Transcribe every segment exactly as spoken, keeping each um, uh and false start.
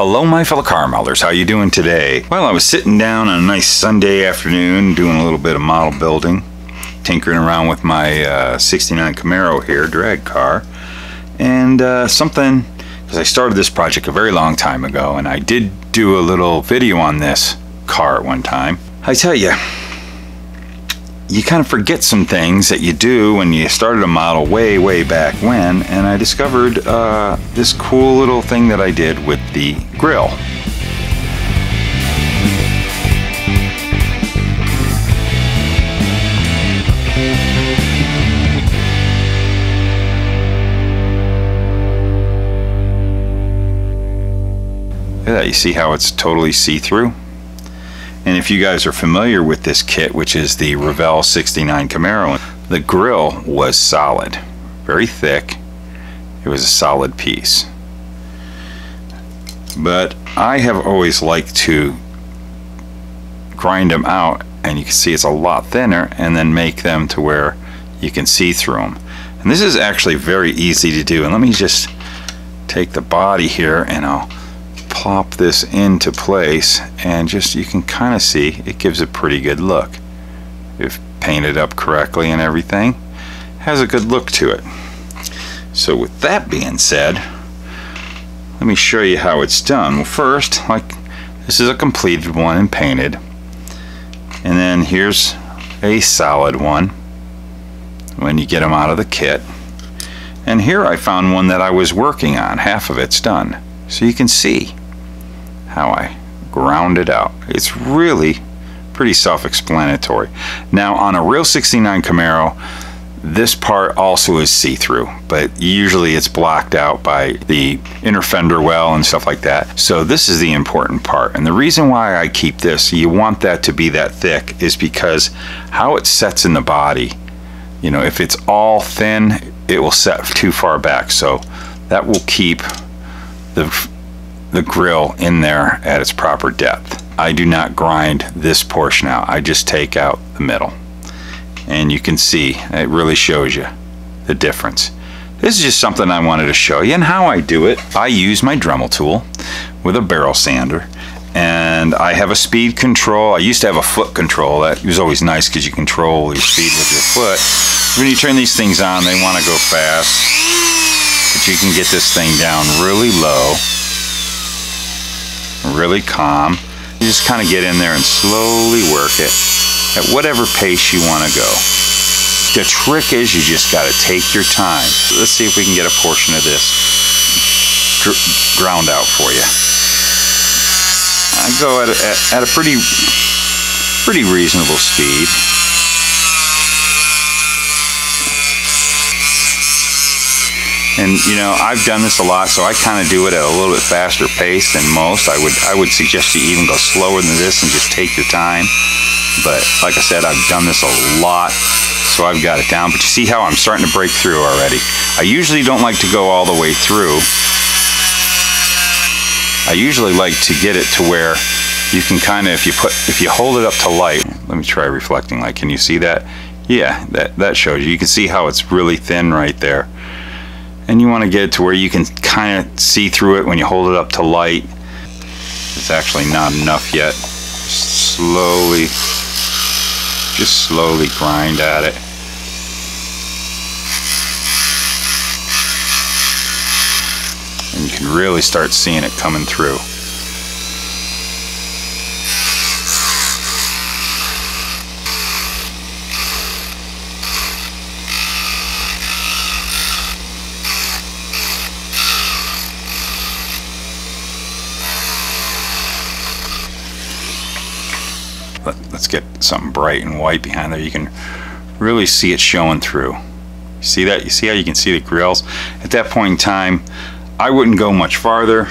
Hello my fellow car modelers, how you doing today? Well, I was sitting down on a nice Sunday afternoon doing a little bit of model building, tinkering around with my uh, sixty-nine Camaro here, drag car, and uh, something, because I started this project a very long time ago and I did do a little video on this car at one time. I tell you, you kind of forget some things that you do when you started a model way, way back when, and I discovered uh, this cool little thing that I did with the grill. Look at that, you see how it's totally see-through? And if you guys are familiar with this kit, which is the Revell sixty-nine Camaro, the grill was solid, very thick. It was a solid piece. But I have always liked to grind them out, and you can see it's a lot thinner, and then make them to where you can see through them. And this is actually very easy to do. And let me just take the body here and I'll plop this into place, and just you can kind of see it gives a pretty good look if painted up correctly, and everything has a good look to it. So with that being said, let me show you how it's done. Well, first, like, this is a completed one and painted, and then here's a solid one when you get them out of the kit. And here I found one that I was working on, half of it's done, so you can see how I ground it out. It's really pretty self-explanatory. Now on a real sixty-nine Camaro, this part also is see-through, but usually it's blocked out by the inner fender well and stuff like that. So this is the important part, and the reason why I keep this, you want that to be that thick, is because how it sets in the body, you know, if it's all thin, it will set too far back, so that will keep the the grill in there at its proper depth. I do not grind this portion out, I just take out the middle, and you can see it really shows you the difference. This is just something I wanted to show you, and how I do it. I use my Dremel tool with a barrel sander, and I have a speed control. I used to have a foot control. That was always nice because you control your speed with your foot. When you turn these things on, they want to go fast, but you can get this thing down really low, really calm. You just kind of get in there and slowly work it at whatever pace you want to go. The trick is you just got to take your time. Let's see if we can get a portion of this ground out for you. I go at a, at a pretty pretty reasonable speed. And you know, I've done this a lot, so I kind of do it at a little bit faster pace than most. I would I would suggest you even go slower than this and just take your time. But like I said, I've done this a lot, so I've got it down. But you see how I'm starting to break through already. I usually don't like to go all the way through. I usually like to get it to where you can kind of, if you put if you hold it up to light. Let me try reflecting light. Can you see that? Yeah, that that shows you. You can see how it's really thin right there. And you want to get it to where you can kind of see through it when you hold it up to light. It's actually not enough yet. Slowly, just slowly grind at it. And you can really start seeing it coming through. Let's get something bright and white behind there. You can really see it showing through. See that? You see how you can see the grills? At that point in time, I wouldn't go much farther,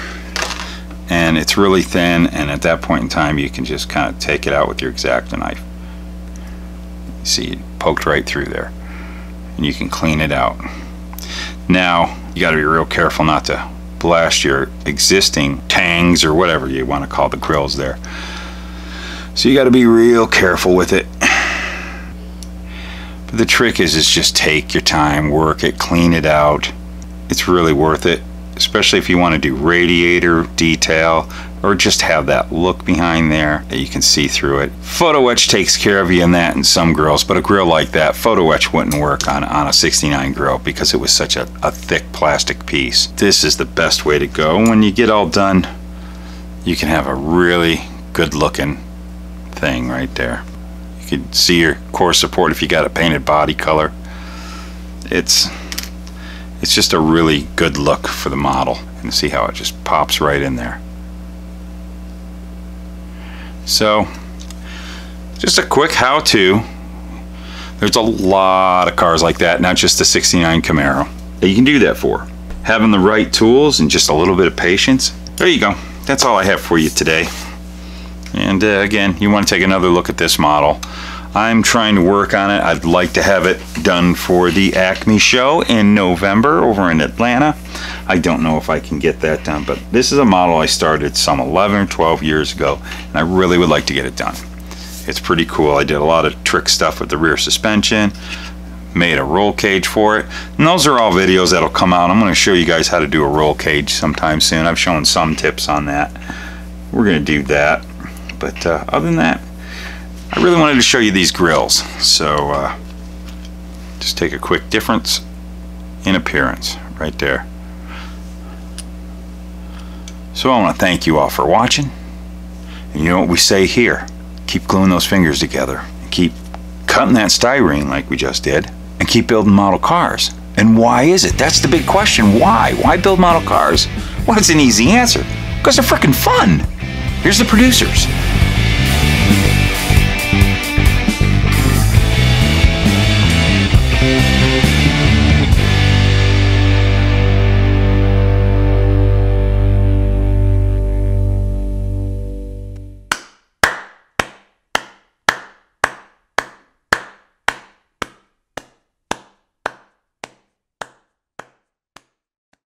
and it's really thin, and at that point in time you can just kind of take it out with your Xacto knife. See, it poked right through there, and you can clean it out. Now you got to be real careful not to blast your existing tangs or whatever you want to call the grills there. So you got to be real careful with it. But the trick is, is just take your time, work it, clean it out. It's really worth it, especially if you want to do radiator detail or just have that look behind there that you can see through it. Photo etch takes care of you in that and some grills, but a grill like that, photo etch wouldn't work on, on a sixty-nine grill because it was such a, a thick plastic piece. This is the best way to go. When you get all done, you can have a really good looking thing right there. You can see your core support if you got a painted body color. It's, it's just a really good look for the model, and see how it just pops right in there. So just a quick how-to. There's a lot of cars like that, not just the sixty-nine Camaro, that you can do that for. Having the right tools and just a little bit of patience. There you go. That's all I have for you today. And uh, again, you want to take another look at this model. I'm trying to work on it. I'd like to have it done for the Acme show in November over in Atlanta. I don't know if I can get that done, but this is a model I started some eleven or twelve years ago, and I really would like to get it done. It's pretty cool. I did a lot of trick stuff with the rear suspension, made a roll cage for it, and those are all videos that'll come out. I'm going to show you guys how to do a roll cage sometime soon. I've shown some tips on that. We're going to do that, but uh, other than that, I really wanted to show you these grills. So uh, just take a quick difference in appearance right there. So I want to thank you all for watching, and you know what we say here: keep gluing those fingers together, and keep cutting that styrene like we just did, and keep building model cars. And why is it? That's the big question. Why? Why build model cars? Well, it's an easy answer: because they're freaking fun. Here's the producers.